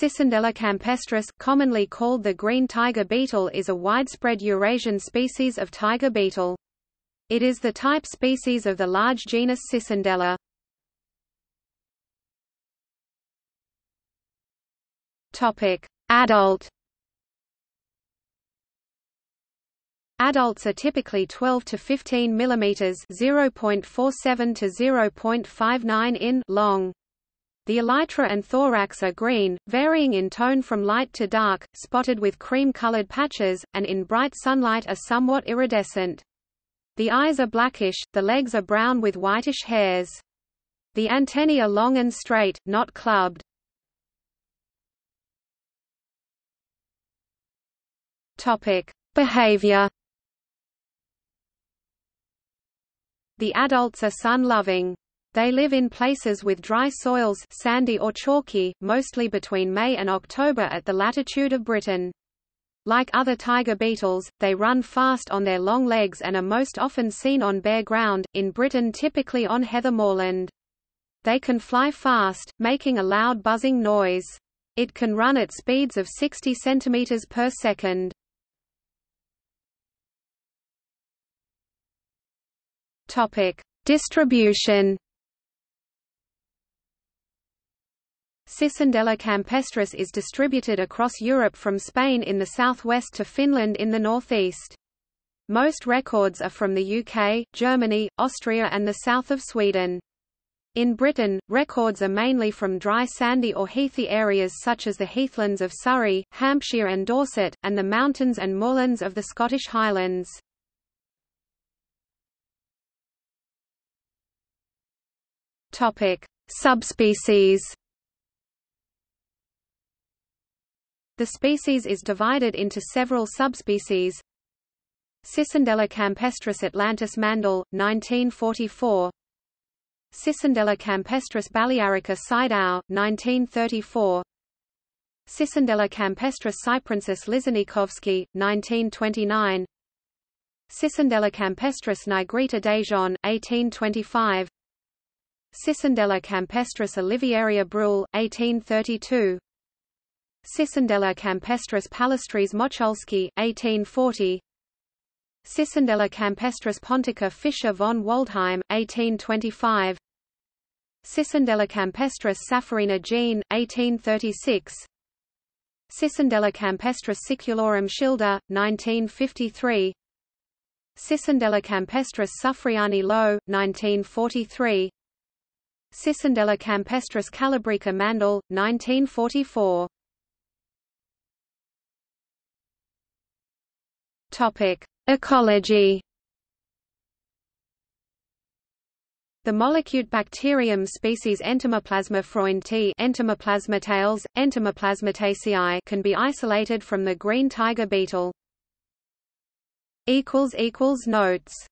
Cicindela campestris, commonly called the green tiger beetle, is a widespread Eurasian species of tiger beetle. It is the type species of the large genus Cicindela. Adult. Adults are typically 12 to 15 mm (0.47 to 0.59 in) long. The elytra and thorax are green, varying in tone from light to dark, spotted with cream-colored patches, and in bright sunlight are somewhat iridescent. The eyes are blackish, the legs are brown with whitish hairs. The antennae are long and straight, not clubbed. Behavior. The adults are sun-loving. They live in places with dry soils, sandy or chalky, mostly between May and October at the latitude of Britain. Like other tiger beetles, they run fast on their long legs and are most often seen on bare ground, in Britain typically on heather moorland. They can fly fast, making a loud buzzing noise. It can run at speeds of 60 centimeters per second. Distribution. Cicindela campestris is distributed across Europe from Spain in the southwest to Finland in the northeast. Most records are from the UK, Germany, Austria and the south of Sweden. In Britain, records are mainly from dry sandy or heathy areas such as the heathlands of Surrey, Hampshire and Dorset, and the mountains and moorlands of the Scottish Highlands. Subspecies. The species is divided into several subspecies. Cicindela campestris atlantis Mandel, 1944. Cicindela campestris balearica Sideau, 1934. Cicindela campestris cyprensis Lizanikovsky, 1929. Cicindela campestris nigrita Dijon, 1825. Cicindela campestris Olivieria Brule, 1832. Cicindela campestris palustris Mochulski, 1840. Cicindela campestris pontica Fischer von Waldheim, 1825. Cicindela campestris Safarina Jean, 1836. Cicindela campestris Siculorum Schilder, 1953. Cicindela campestris Suffriani Low, 1943. Cicindela campestris calabrica Mandel, 1944. Topic: Ecology. The Molecutebacterium species Entomoplasmataceae, Entomoplasmatales, Entomoplasmataceae can be isolated from the green tiger beetle. Notes.